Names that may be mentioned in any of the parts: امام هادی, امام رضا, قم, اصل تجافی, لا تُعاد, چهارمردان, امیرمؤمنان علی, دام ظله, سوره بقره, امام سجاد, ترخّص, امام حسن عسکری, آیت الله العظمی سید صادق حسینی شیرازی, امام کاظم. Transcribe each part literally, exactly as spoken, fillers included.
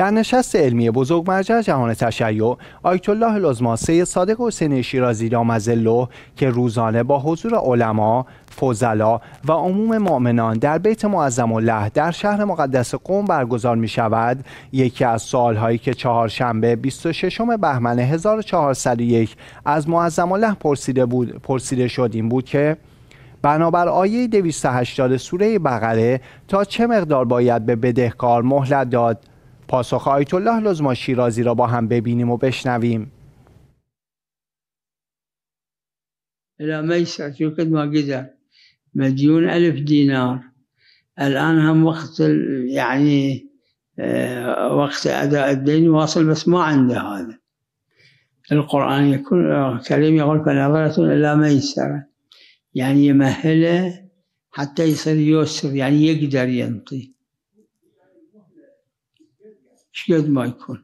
در نشست علمی بزرگ مرجع جهان تشیع، آیت الله العظمی سید صادق حسینی شیرازی دامظله که روزانه با حضور علما، فضلا و عموم مؤمنان در بیت معظم الله در شهر مقدس قم برگزار می شود، یکی از سوالهایی که چهارشنبه بیست و ششم بهمن هزار و چهارصد و یک از معظم الله پرسیده بود پرسیده شد این بود که بنابر آیه دویست و هشتاد سوره بقره تا چه مقدار باید به بدهکار مهلت داد؟ پاسخ آیت الله العظمی شیرازی را با هم ببینیم و بشنویم. إلى ميسر شو قد ما قدر مديون ألف دينار. الآن هم وقت يعني وقت أداء الدين واصل، بس ما عنده هذا. القرآن يكون كريم يقول فنظرة إلى ميسر، يعني يمهله حتى يصير يسر، يعني يقدر ينطي شو قد ما يكون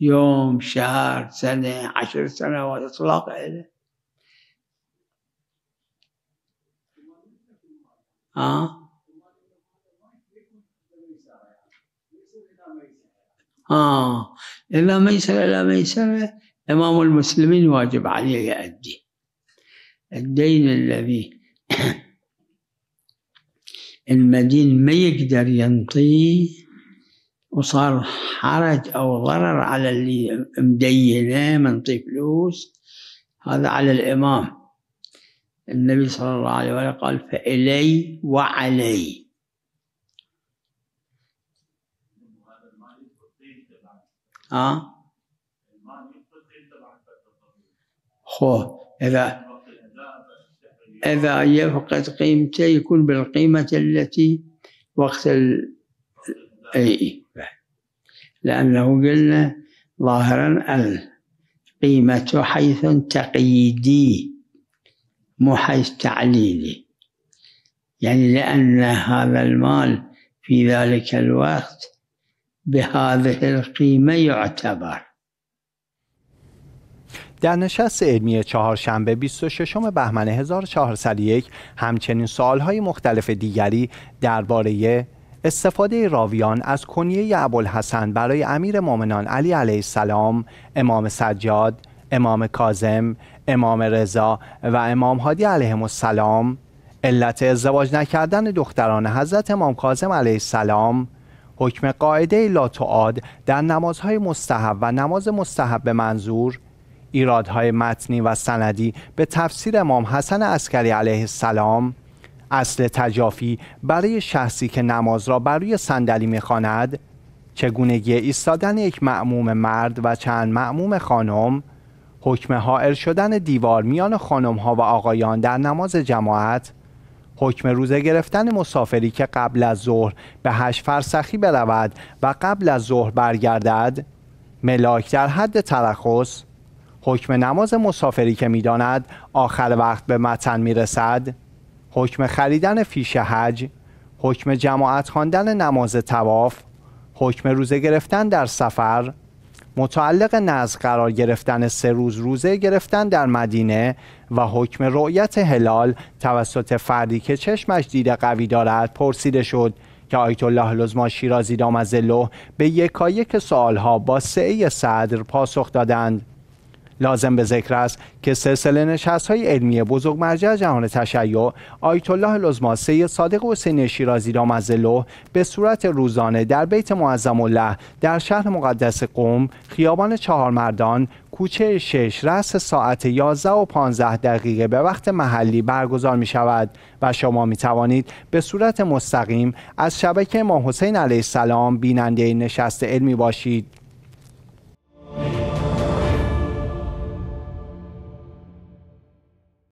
يوم شهر سنة عشر سنوات إطلاق إله. آه. آه. إلا ميسر إلا ميسر إمام المسلمين واجب عليه يؤدي الدين الذي المدين ما يقدر ينطيه وصار حرج أو ضرر على اللي مدينه منطي فلوس، هذا على الإمام. النبي صلى الله عليه وآله قال فإلي وعلي، ها خو إذا إذا يفقد قيمته يكون بالقيمة التي وقت ال أي، لأنه قلنا ظاهرا القيمة حيث تقييدي مو حيث تعليلي، يعني لأن هذا المال في ذلك الوقت بهذه القيمة يعتبر. در نشست علمی چهارشنبه بیست و ششم بهمن هزار و چهارصد و یک همچنین سوالهای مختلف دیگری درباره استفاده راویان از کنیه ابوالحسن برای امیرمؤمنان علی علیه السلام، امام سجاد، امام کاظم، امام رضا و امام هادی علیهم السلام، علت ازدواج نکردن دختران حضرت امام کاظم علیه السلام، حکم قاعده لا تعاد در نمازهای مستحب و نماز مستحب منظور، ایرادهای متنی و سندی به تفسیر امام حسن عسکری علیه السلام، اصل تجافی برای شخصی که نماز را بر روی صندلی میخواند، چگونگی ایستادن یک مأموم مرد و چند مأموم خانم، حکم حائل شدن دیوار میان خانم‌ها و آقایان در نماز جماعت، حکم روزه گرفتن مسافری که قبل از ظهر به هشت فرسخی برود و قبل از ظهر برگردد، ملاک در حد ترخص، حکم نماز مسافری که میداند آخر وقت به متن میرسد، حکم خریدن فیش حج، حکم جماعت خواندن نماز طواف، حکم روزه گرفتن در سفر، متعلق نذر قرار گرفتن سه روز روزه گرفتن در مدینه و حکم رؤیت هلال توسط فردی که چشمش دید قوی دارد پرسیده شد که آیت الله العظمی شیرازی دامظله به یکایک سوالها با سعه صدر پاسخ دادند. لازم به ذکر است که سلسله نشست‌های علمی بزرگ مرجع جهان تشیع، آیت الله العظمی سید صادق حسینی شیرازی دامظله به صورت روزانه در بیت معظم الله در شهر مقدس قم، خیابان چهارمردان، کوچه شش، رأس ساعت یازده و پانزده دقیقه به وقت محلی برگزار می شود و شما می توانید به صورت مستقیم از شبکه امام حسین علیه السلام بیننده نشست علمی باشید.